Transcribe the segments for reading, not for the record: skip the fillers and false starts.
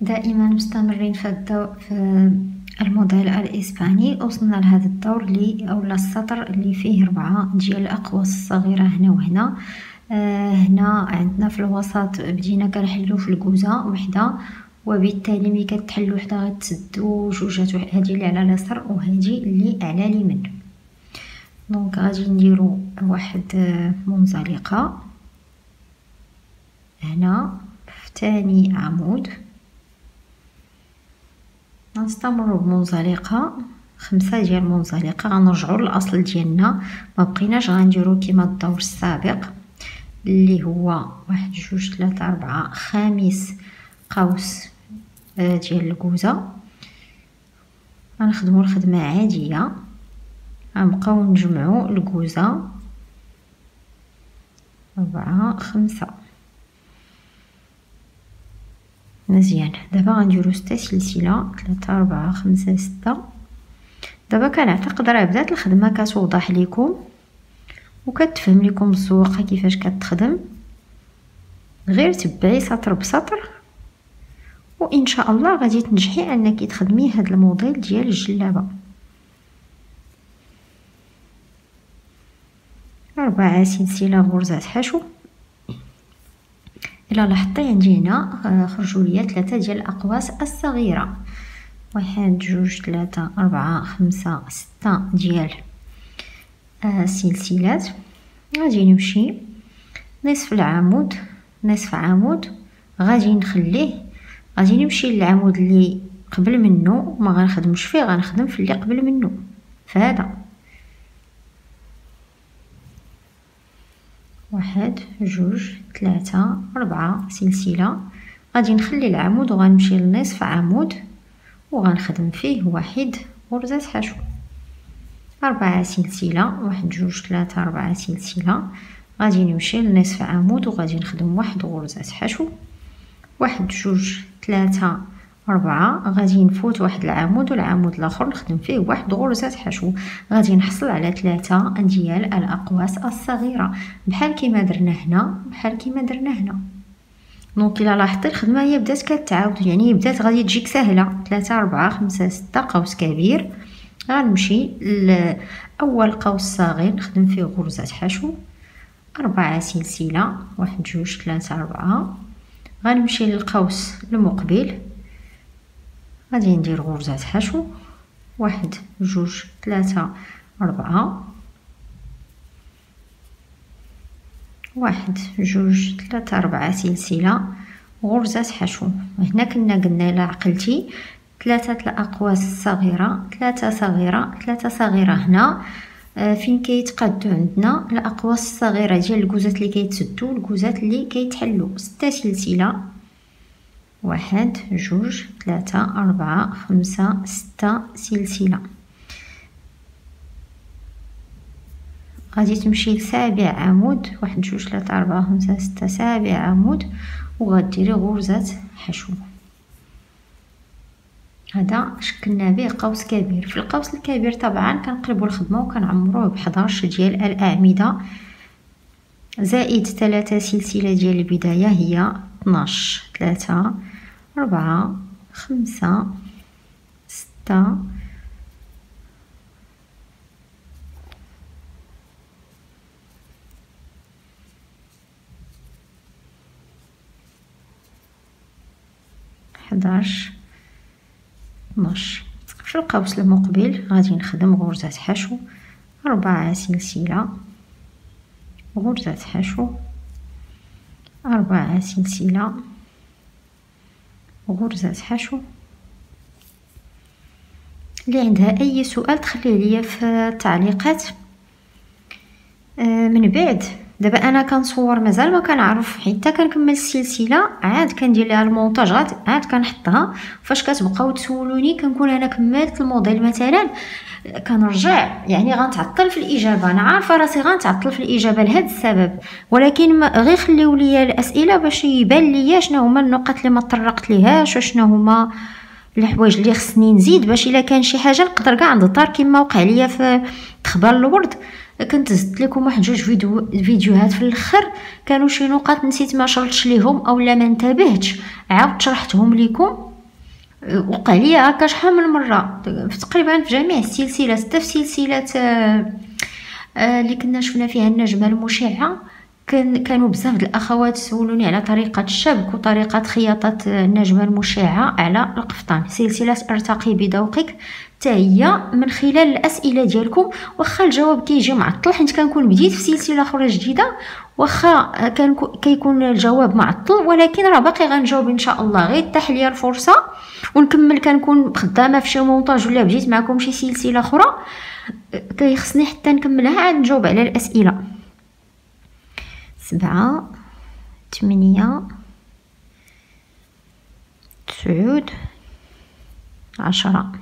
دائما مستمرين في الدور في الموديل الاسباني. وصلنا لهذا الدور اللي اولا السطر اللي فيه 4 ديال الاقواس الصغيره هنا وهنا. هنا عندنا في الوسط بدينا كنحلو في الكوزه وحده، وبالتالي ملي كتحلو وحده غتسدو جوجات، هذه اللي على اليسار وهذه اللي على اليمين. دونك غادي نديرو واحد منزلقه هنا في ثاني عمود، غنستمروا بمنزلقه 5 ديال المنزلقه، غنرجعوا للاصل ديالنا، ما بقيناش غنديروا كما الدور السابق اللي هو 1 2 3 4 5 قوس ديال الكوزه. غنخدموا الخدمه عاديه، غنبقاو نجمعوا الكوزه 4 5 مزيان. دابا غنديرو 6 سلسله 3 4 5 6. دابا كنعتقد راه بدات الخدمه كتوضح لكم وكتفهم لكم الزوقه كيفاش كتخدم، غير تبعي سطر بسطر وان شاء الله غادي تنجحي انك تخدمي هذا الموديل ديال الجلابه. 4 سلسله غرزه حشو. الا لاحظتي عندي هنا خرجوا ليا 3 ديال الاقواس الصغيره، 1 2 3 4 5 6 ديال سلسلات. غادي نمشي نصف العمود، نصف عمود غادي نخليه، غادي نمشي للعمود اللي قبل منه ما غنخدمش فيه، غنخدم في اللي قبل منه فهذا. 1 2 3 4 سلسله. غادي نخلي العمود وغنمشي لنصف عمود وغنخدم فيه 1 غرزه حشو. 4 سلسله 1 2 3 4 سلسله. غادي نمشي لنصف عمود وغادي نخدم 1 غرزه حشو. 1 2 3 4 غادي نفوت 1 العمود والعمود الاخر نخدم فيه 1 غرزه حشو. غادي نحصل على 3 ديال الاقواس الصغيره بحال كما درنا هنا، بحال كما درنا هنا. دونك الا لاحظتي الخدمه هي بدات كتعاود، يعني بدات غادي تجيك سهله. 3 4 5 6 قوس كبير، غنمشي لاول قوس صغير نخدم فيه غرزه حشو. 4 سلسله 1 2 3 4 غنمشي للقوس المقبل، غادي ندير غرزة حشو. 1 2 3 4 1 2 3 4 سلسلة غرزة حشو. هنا كنا قلنا إلا عقلتي 3 الأقواس الصغيرة 3 صغيرة هنا فين كيتقادو عندنا الأقواس الصغيرة ديال الكوزات اللي كيتسدو الكوزات اللي كيتحلو. 6 سلسلة 1 2 3 4 5 6 سلسلة. غادي تمشي ل7 عمود 1 2 3 4 5 6 7 عمود وغديري غرزة حشو. هذا شكلنا به قوس كبير. في القوس الكبير طبعا كنقلبوا الخدمة وكنعمروه ب11 ديال الأعمدة زائد 3 سلسلة ديال البداية هي 12. 3 4 5 6 11 12. في القوس المقبل غادي نخدم غرزة حشو. 4 سلسلة غرزة حشو. 4 سلسلة غرزة حشو. اللي عندها اي سؤال تخليه ليا في التعليقات من بعد. دابا انا كنصور مازال ما كنعرف، حتى كنكمل السلسله عاد كندير لها المونتاج، عاد كنحطها. فاش كتبقاو تسولوني كنكون انا كملت الموديل مثلا كنرجع، يعني غنتعطل في الاجابه. انا عارفه راسي غنتعطل في الاجابه لهذا السبب، ولكن غير خليو ليا الاسئله باش يبان ليا شنو هما النقط اللي ما طرقت ليهاش وشنو هما الحوايج اللي خصني نزيد، باش الا كان شي حاجه نقدر كاع نضطر كما وقع ليا في تخبار الورد. كنت زدت لكم 1 2 فيديوهات في الاخر كانوا شي نقاط نسيت ما شرحتش ليهم اولا ما انتبهتش، عاود شرحتهم لكم. وقع ليا هكا شحال من مره تقريبا في جميع السلسلات، حتى في سلسلات اللي كنا شفنا فيها النجمه المشعه كانوا بزاف د الاخوات سولوني على طريقه الشبك وطريقه خياطه النجمه المشعه على القفطان. سلسله ارتقي بذوقك حتى هي من خلال الاسئله ديالكم، واخا الجواب كيجي معطل حيت كنكون بديت في سلسله اخرى جديده، واخا كان كيكون الجواب معطل ولكن راه باقي غنجاوب ان شاء الله، غير تاح ليا الفرصه ونكمل. كنكون خدامه في شي مونتاج ولا بديت معكم شي سلسله اخرى كيخصني حتى نكملها عاد نجاوب على الاسئله. 7 8 9 10.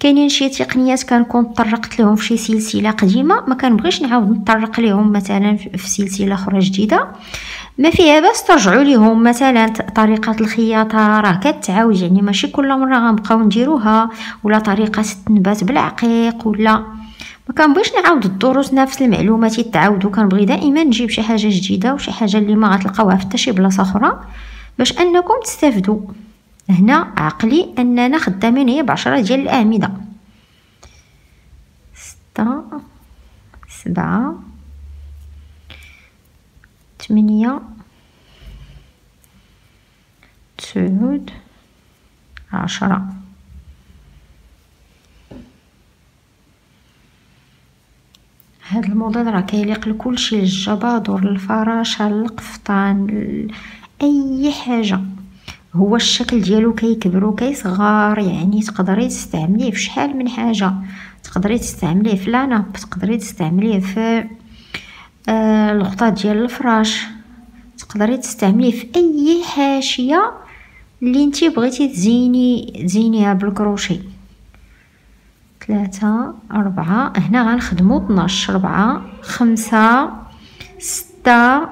كاينين شي تقنيات كنكون تطرقت لهم في شي سلسله قديمه ما كنبغيش نعاود نتطرق لهم مثلا في سلسله اخرى جديده، ما فيها باس ترجعوا ليهم. مثلا طريقه الخياطه راه كتعاود، يعني ماشي كل مره غنبقاو نديروها، ولا طريقه التنبات بالعقيق، ولا ما كنبغيش نعاود الدروس نفس المعلومات يتعاودوا. كنبغي دائما نجيب شي حاجه جديده وشي حاجه اللي ما غتلقاوها في حتى شي بلاصه اخرى باش انكم تستافدوا. هنا عقلي اننا خدامين هي ب10 ديال الاعمده. 6 7 8 9 10. هاد الموديل راه كيليق لكلشي، للجبادور، للفراشه، للقفطان، اي حاجه. هو الشكل ديالو كيكبر وكيصغر، يعني تقدري تستعمليه في شحال من حاجه، تقدري تستعمليه في لاناب، تقدري تستعمليه في الغطاء ديال الفراش، تقدري تستعمليه في اي حاشيه اللي انتي بغيتي تزينيها بالكروشي. 3 4. هنا غنخدمو 12 4 5 6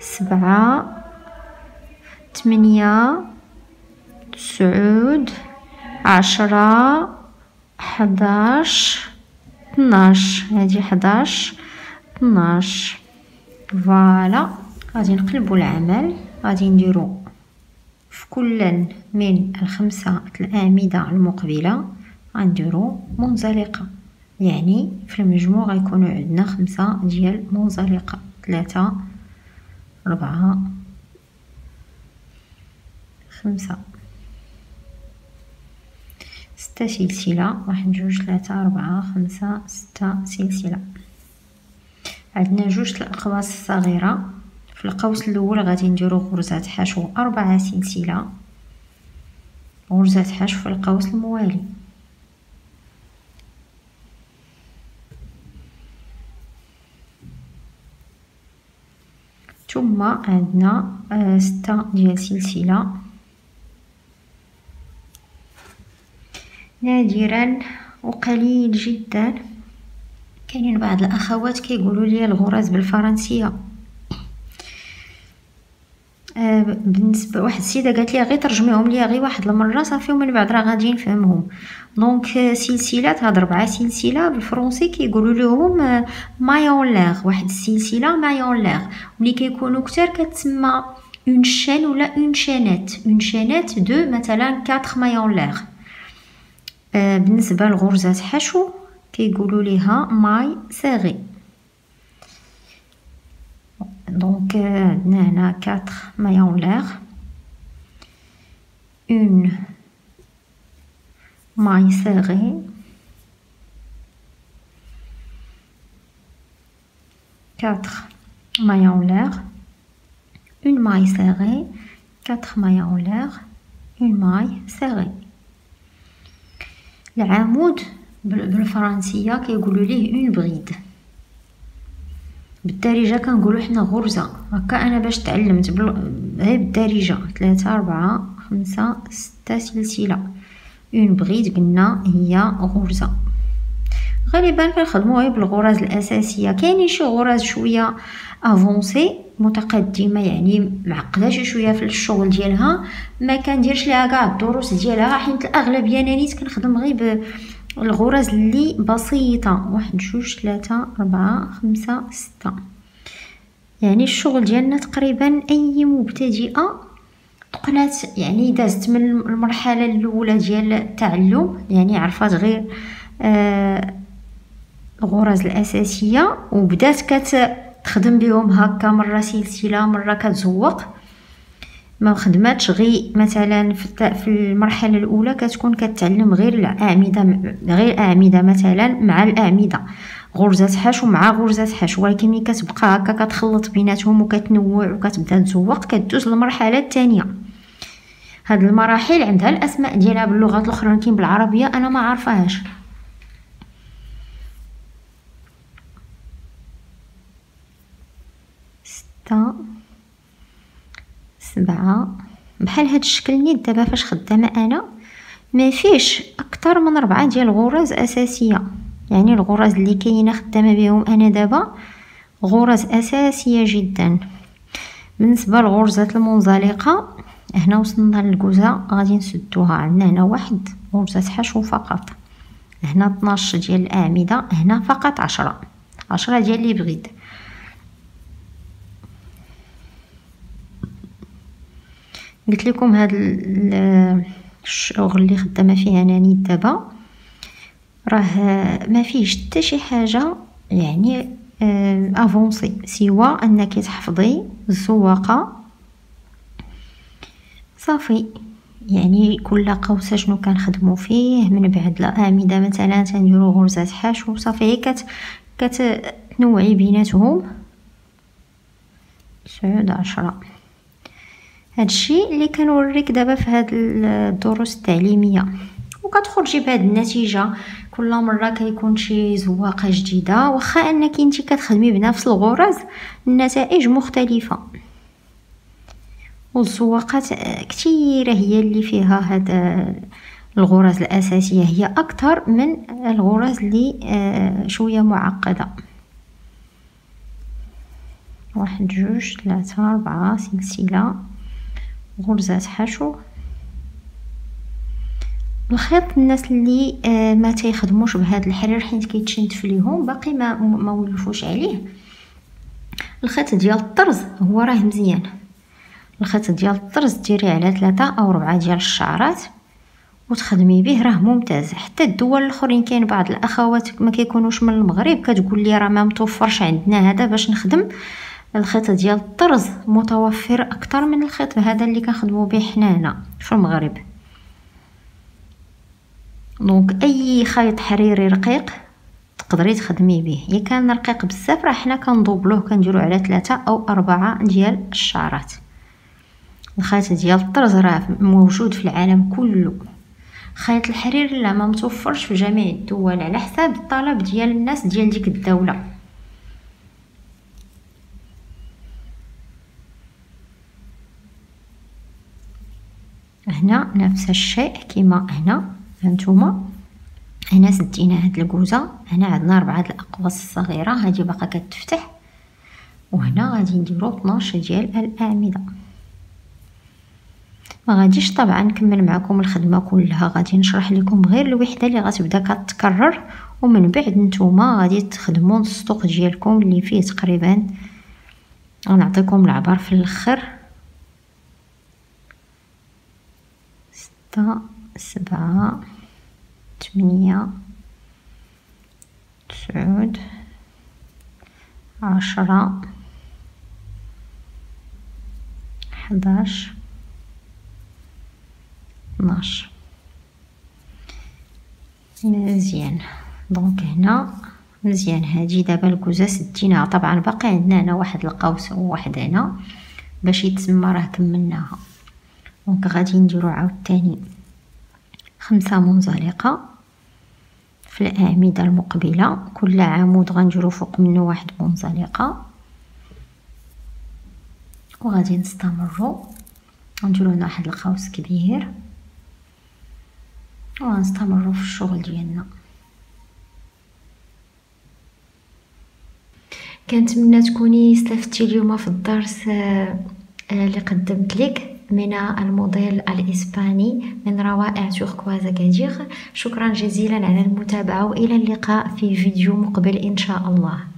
7 8 9 10 11 12. هادي 11 12. فوالا غادي نقلبو العمل، غادي نديرو في كل من الخمسه الاعمده المقبله غنديرو منزلقه، يعني في المجموع غيكونوا عندنا 5 ديال منزلقه. 3 4 5. 6 سلسله، 1 2 3 4 5 6 سلسله. عندنا 2 الاقواس الصغيره، في القوس الاول غادي نديرو غرزه حشو 4 سلسله، غرزه حشو في القوس الموالي. ثم عندنا 6 ديال سلسله، نادرا وقليل جدا كاينين بعض الاخوات كيقولوا لي الغرز بالفرنسيه. بالنسبه واحد السيده قالت لي غير ترجميهم لي غير واحد المره صافي ومن بعد راه غادي نفهمهم. دونك سلسلات، هاد 4 سلسله بالفرنسي كيقولوا لهم مايونلاغ، واحد السلسله مايونلاغ، ملي كيكونوا كثر كتسمى اون شين ولا اون شينات، اون شينات دو مثلا 4 مايونلاغ. بالنسبه لغرزات حشو كيقولوا ليها ماي ساغي. دونك عندنا هنا 4 مايون لاغ، اون ماي ساغي، 4 مايون لاغ، اون ماي ساغي، 4 مايون لاغ، اون ماي ساغي. العمود بالفرنسيه كيقولوا ليه اون بريد، بالدارجه كنقولوا حنا غرزه. هكا انا باش تعلمت غير بالدارجه. 3 4 5 6 سلسله، اون بغيت قلنا هي غرزه. غالبا كنخدموا غير بالغرز الاساسيه، كاينين شي غرز شويه افونسي متقدمه يعني معقده شويه في الشغل ديالها، ما كنديرش ليها كاع الدروس ديالها حيت الاغلبيه انا نيت كنخدم غير الغرز اللي بسيطه. 1 2 3 4 5 6. يعني الشغل ديالنا تقريبا اي مبتدئه تقنات، يعني دازت من المرحله الاولى ديال التعلم، يعني عرفات غير الغرز الاساسيه، وبدات كتخدم بهم هكا مره سلسله مره كتزوق. ما خدماتش غير مثلا في المرحله الاولى كتكون كتعلم غير الاعمده، غير اعمده مثلا مع الاعمده، غرزه حشو مع غرزه حشو، ولكن ملي كتبقى هكا كتخلط بيناتهم وكتنوع وكتبدا تزوق كدوز للمرحله الثانيه. هاد المراحل عندها الاسماء ديالها باللغات الاخرى، ولكن بالعربيه انا ما عارفاهاش. سته، سبعه، بحال هاد الشكل نيت دابا فاش خدامه انا ما فيش اكثر من 4 ديال الغرز اساسيه، يعني الغرز اللي كاينه خدامه بهم انا دابا غرز اساسيه جدا. بالنسبه لغرزات المنزلقه هنا وصلنا للكوزه غادي نسدوها، عندنا هنا 1 غرزه حشو فقط، هنا 12 ديال الاعمده، هنا فقط 10 ديال اللي بغيت. قلت لكم هاد الشغل اللي خدامه فيه انا نيت دابا راه ما فيهش حتى شي حاجه يعني افونسي، سوى انك تحفظي الزواقه صافي. يعني كل قوس شنو كنخدموا فيه، من بعد الاعمده مثلا تنديروا غرزه حشو صافي، كتنوعي بيناتهم 9 10. هادشي اللي كنوريك دابا في هاد الدروس التعليميه، وكتخرجي بهاد النتيجه. كل مره كيكون شي زواقه جديده، واخا انك انت كتخدمي بنفس الغرز النتائج مختلفه، والزواقات كثيره هي اللي فيها هاد الغرز الاساسيه، هي اكثر من الغرز اللي شويه معقده. 1 2 3 4 سلسله غرزات حشو. الخيط الناس اللي ما تيخدموش بهذا الحرير حيت كيتشنتف ليهم باقي ما ولفوش عليه، الخيط ديال الطرز هو راه مزيان. الخيط ديال الطرز ديري على 3 أو 4 ديال الشعرات وتخدمي به راه ممتاز. حتى الدول الاخرين كاين بعض الاخوات ما كيكونوش من المغرب كتقول لي راه ما متوفرش عندنا هذا باش نخدم. الخيط ديال الطرز متوفر اكثر من الخيط هذا اللي كنخدموا به حنا هنا في المغرب. دونك اي خيط حريري رقيق تقدري تخدمي به، الا كان رقيق بزاف راه حنا كندوبلوه كنديروا على 3 أو 4 ديال الشعرات. الخيط ديال الطرز راه موجود في العالم كله. خيط الحرير لا، ما متوفرش في جميع الدول على حساب الطلب ديال الناس ديال ديك الدوله. هنا نفس الشيء كما هنا، هانتوما هنا سدينا هاد الكوزه، هنا عندنا 4 الاقواس الصغيره هادي باقا كتفتح، وهنا غادي نديرو 12 ديال الاعمده. ما غاديش طبعا نكمل معكم الخدمه كلها، غادي نشرح لكم غير الوحده اللي غتبدا كتكرر، ومن بعد نتوما غادي تخدموا السطوق ديالكم اللي فيه تقريبا غنعطيكم العبار في الاخر. 6 7 8 9 10 11 12. مزيان. دونك هنا مزيان. هادي دابا الكوزه سديناها، طبعا باقي عندنا هنا 1 القوس وواحد هنا باش يتسمى راه كملناها. دونك غادي نديرو عاوتاني 5 منزلقه في الاعمده المقبله، كل عمود غنديرو فوق منه 1 منزلقه، وغادي نستمروا. غنديرو هنا 1 القوس كبير وغنستمروا في الشغل ديالنا. كنتمنى تكوني استفدتي اليوم في الدرس اللي قدمت لك من الموديل الإسباني من روائع توركواز أكادير. شكرا جزيلا على المتابعة، وإلى اللقاء في فيديو مقبل إن شاء الله.